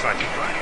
psychic right.